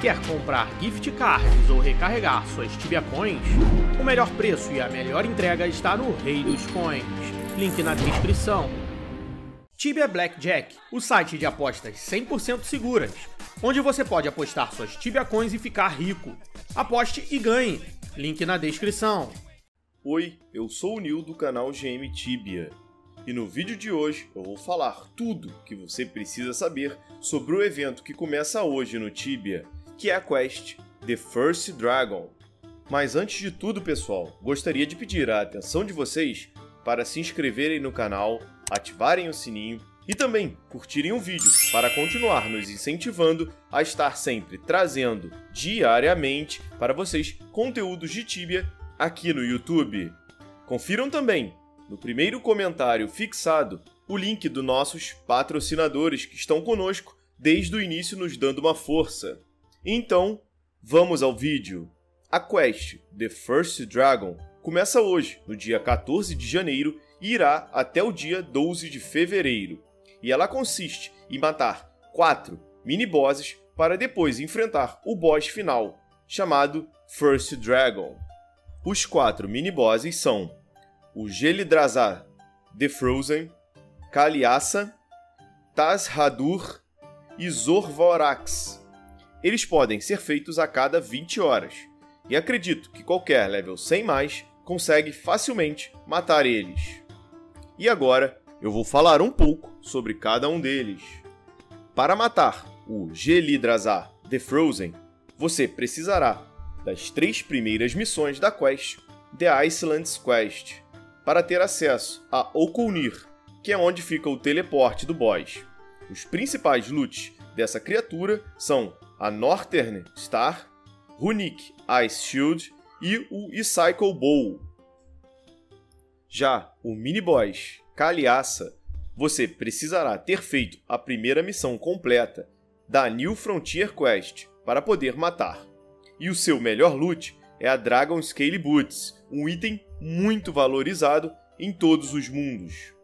Quer comprar gift cards ou recarregar suas Tibia Coins? O melhor preço e a melhor entrega está no Rei dos Coins. Link na descrição. Tibia Blackjack, o site de apostas 100% seguras, onde você pode apostar suas Tibia Coins e ficar rico. Aposte e ganhe. Link na descrição. Oi, eu sou o Nil do canal GM Tibia. E no vídeo de hoje eu vou falar tudo que você precisa saber sobre o evento que começa hoje no Tibia, que é a quest The First Dragon. Mas antes de tudo, pessoal, gostaria de pedir a atenção de vocês para se inscreverem no canal, ativarem o sininho e também curtirem o vídeo para continuar nos incentivando a estar sempre trazendo diariamente para vocês conteúdos de Tibia aqui no YouTube. Confiram também no primeiro comentário fixado o link dos nossos patrocinadores que estão conosco desde o início nos dando uma força. Então, vamos ao vídeo. A quest The First Dragon começa hoje, no dia 14 de janeiro, e irá até o dia 12 de fevereiro. E ela consiste em matar 4 mini-bosses para depois enfrentar o boss final, chamado First Dragon. Os 4 mini-bosses são o Gelidrazah the Frozen, Kalyassa, Tazhadur e Zorvorax. Eles podem ser feitos a cada 20 horas, e acredito que qualquer level 100 mais consegue facilmente matar eles. E agora eu vou falar um pouco sobre cada um deles. Para matar o Gelidrazah the Frozen, você precisará das 3 primeiras missões da quest The Islands Quest, para ter acesso a Okolnir, que é onde fica o teleporte do boss. Os principais loots dessa criatura são a Northern Star, Runic Ice Shield e o Icicle Bow. Já o mini-boss Kalyassa, você precisará ter feito a primeira missão completa da New Frontier Quest para poder matar. E o seu melhor loot é a Dragon Scale Boots, um item muito valorizado em todos os mundos.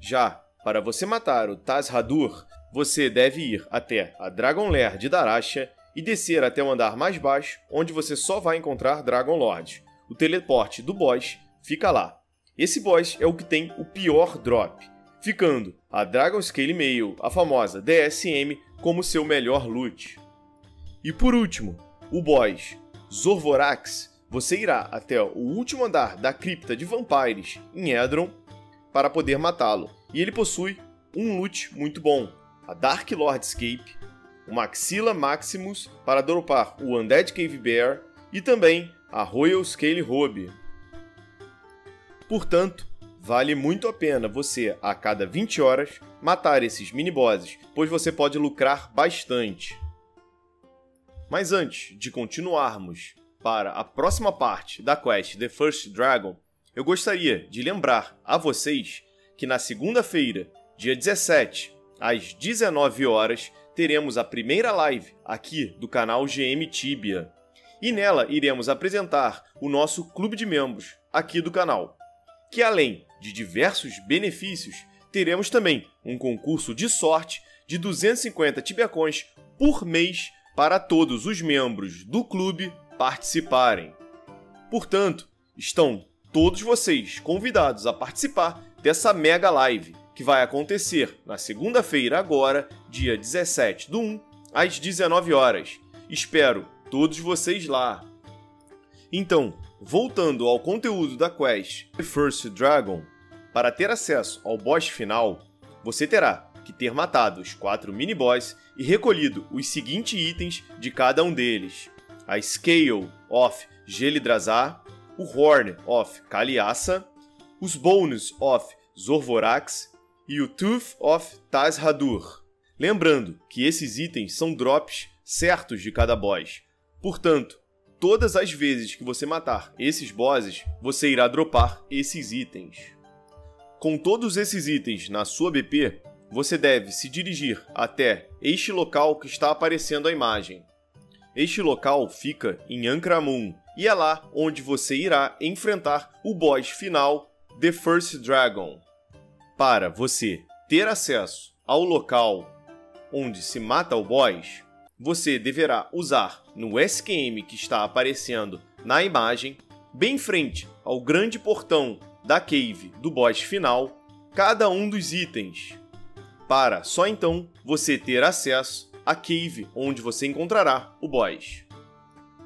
Já para você matar o Tazhadur, você deve ir até a Dragon Lair de Darashia e descer até o andar mais baixo, onde você só vai encontrar Dragon Lord. O teleporte do boss fica lá. Esse boss é o que tem o pior drop, ficando a Dragon Scale Mail, a famosa DSM, como seu melhor loot. E por último, o boss Zorvorax, você irá até o último andar da Cripta de Vampires, em Edron, para poder matá-lo. E ele possui um loot muito bom, a Dark Lord's Cape, o Maxila Maximus para dropar o Undead Cave Bear e também a Royal Scale Robe. Portanto, vale muito a pena você, a cada 20 horas, matar esses mini-bosses, pois você pode lucrar bastante. Mas antes de continuarmos para a próxima parte da quest The First Dragon, eu gostaria de lembrar a vocês que na segunda-feira, dia 17, às 19 horas, teremos a primeira live aqui do canal GM Tibia. E nela iremos apresentar o nosso clube de membros aqui do canal, que além de diversos benefícios, teremos também um concurso de sorte de 250 Tibia Coins por mês para todos os membros do clube participarem. Portanto, estão todos vocês convidados a participar dessa mega live, que vai acontecer na segunda-feira agora, dia 17/1, às 19 horas. Espero todos vocês lá. Então, voltando ao conteúdo da quest The First Dragon, para ter acesso ao boss final, você terá que ter matado os 4 mini-boss e recolhido os seguintes itens de cada um deles: a Scale of Gelidrazah, o Horn of Kalyassa, os Bones of Zorvorax e o Tooth of Tazhadur. Lembrando que esses itens são drops certos de cada boss. Portanto, todas as vezes que você matar esses bosses, você irá dropar esses itens. Com todos esses itens na sua BP, você deve se dirigir até este local que está aparecendo a imagem. Este local fica em Ankrahmun, e é lá onde você irá enfrentar o boss final The First Dragon. Para você ter acesso ao local onde se mata o boss, você deverá usar no SQM que está aparecendo na imagem, bem em frente ao grande portão da cave do boss final, cada um dos itens, para só então você ter acesso à cave onde você encontrará o boss.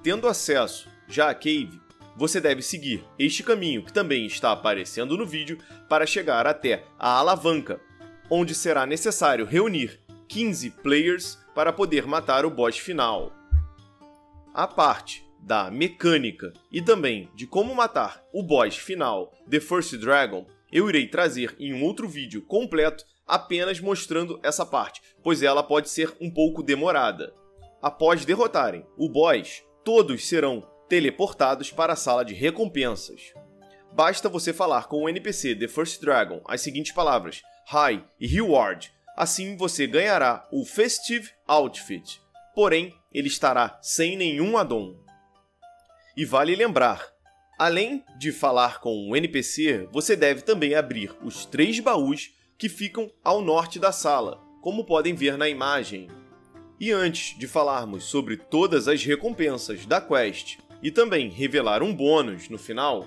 Tendo acesso já à cave, você deve seguir este caminho que também está aparecendo no vídeo para chegar até a alavanca, onde será necessário reunir 15 players para poder matar o boss final. A parte da mecânica e também de como matar o boss final The First Dragon eu irei trazer em um outro vídeo completo, apenas mostrando essa parte, pois ela pode ser um pouco demorada. Após derrotarem o boss, todos serão teleportados para a sala de recompensas. Basta você falar com o NPC The First Dragon as seguintes palavras: Hi e Reward. Assim você ganhará o Festive Outfit, porém ele estará sem nenhum addon. E vale lembrar, além de falar com o NPC, você deve também abrir os 3 baús que ficam ao norte da sala, como podem ver na imagem. E antes de falarmos sobre todas as recompensas da quest e também revelar um bônus no final,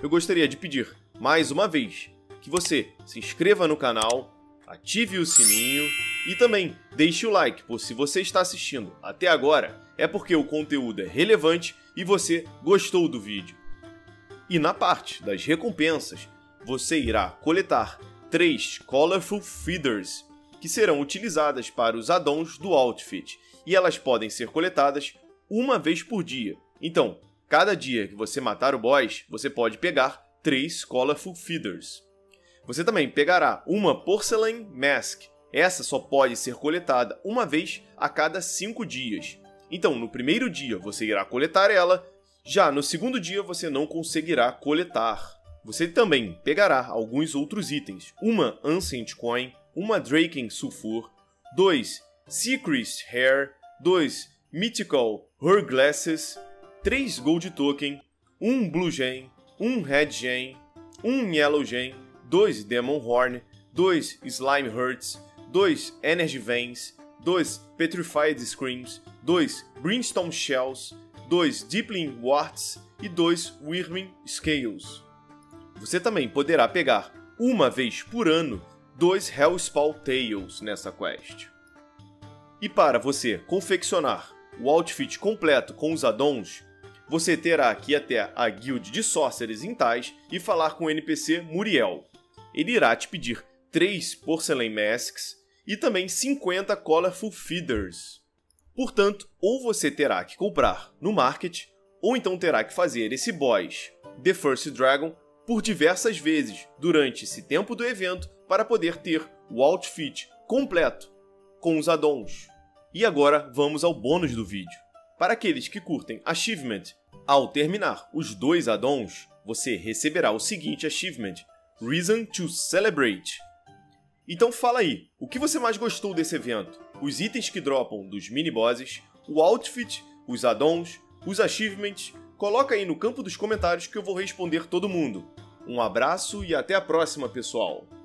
eu gostaria de pedir mais uma vez que você se inscreva no canal, ative o sininho e também deixe o like, pois se você está assistindo até agora é porque o conteúdo é relevante e você gostou do vídeo. E na parte das recompensas, você irá coletar 3 Colorful Feeders, que serão utilizadas para os addons do outfit, e elas podem ser coletadas uma vez por dia. Então, cada dia que você matar o boss, você pode pegar 3 Colorful Feeders. Você também pegará uma Porcelain Mask, essa só pode ser coletada uma vez a cada 5 dias. Então, no primeiro dia você irá coletar ela, já no segundo dia você não conseguirá coletar. Você também pegará alguns outros itens, uma Ancient Coin, uma Draken Sulfur, 2 Secret Hair, 2 Mythical Her Glasses, 3 Gold Token, 1 Blue Gem, 1 Red Gem, 1 Yellow Gem, 2 Demon Horn, 2 Slime Hurts, 2 Energy Veins, 2 Petrified Screams, 2 Brimstone Shells, 2 Deepling Warts e 2 Wyrming Scales. Você também poderá pegar, uma vez por ano, 2 Hellspawn Tails nessa quest. E para você confeccionar o outfit completo com os addons, você terá que ir até a Guild de Sorcerers em Taz e falar com o NPC Muriel. Ele irá te pedir 3 Porcelain Masks e também 50 Colorful Feeders. Portanto, ou você terá que comprar no Market, ou então terá que fazer esse boss, The First Dragon, por diversas vezes durante esse tempo do evento para poder ter o outfit completo com os addons. E agora vamos ao bônus do vídeo. Para aqueles que curtem Achievement, ao terminar os 2 addons, você receberá o seguinte Achievement: Reason to Celebrate. Então fala aí, o que você mais gostou desse evento? Os itens que dropam dos mini-bosses, o outfit, os addons, os achievements? Coloca aí no campo dos comentários que eu vou responder todo mundo. Um abraço e até a próxima, pessoal!